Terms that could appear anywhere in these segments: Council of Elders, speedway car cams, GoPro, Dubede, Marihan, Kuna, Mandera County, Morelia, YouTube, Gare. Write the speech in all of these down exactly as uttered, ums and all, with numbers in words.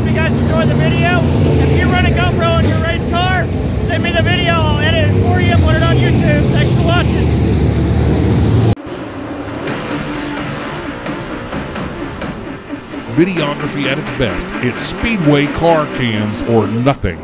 hope you guys enjoyed the video. If you run a GoPro in your race car, send me the video. I'll edit it for you and put it on YouTube. Thanks for watching. Videography at its best. It's Speedway Car Cams or nothing.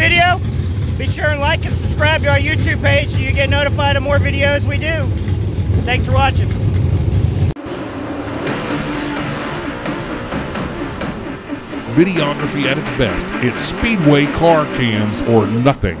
video, be sure and like and subscribe to our YouTube page so you get notified of more videos we do. Thanks for watching. Videography at its best. It's Speedway Car Cams or nothing.